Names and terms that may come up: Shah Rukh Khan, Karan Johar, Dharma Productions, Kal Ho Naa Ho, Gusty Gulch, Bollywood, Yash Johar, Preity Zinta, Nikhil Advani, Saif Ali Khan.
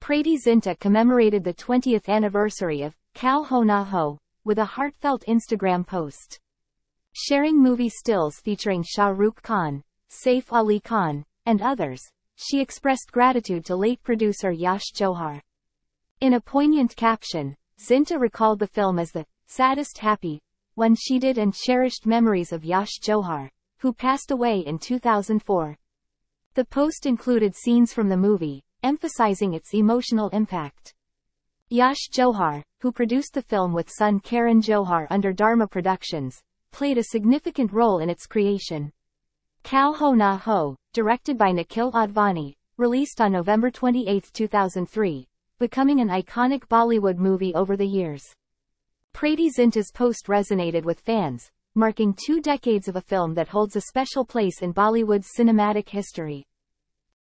Preity Zinta commemorated the 20th anniversary of Kal Ho Naa Ho with a heartfelt Instagram post, sharing movie stills featuring Shah Rukh Khan, Saif Ali Khan, and others. She expressed gratitude to late producer Yash Johar. In a poignant caption, Zinta recalled the film as the saddest, happy, one she did, and cherished memories of Yash Johar, who passed away in 2004. The post included scenes from the movie, emphasizing its emotional impact. Yash Johar, who produced the film with son Karan Johar under Dharma Productions, played a significant role in its creation. Kal Ho Naa Ho, directed by Nikhil Advani, released on November 28, 2003, becoming an iconic Bollywood movie over the years. Preity Zinta's post resonated with fans, marking 2 decades of a film that holds a special place in Bollywood's cinematic history.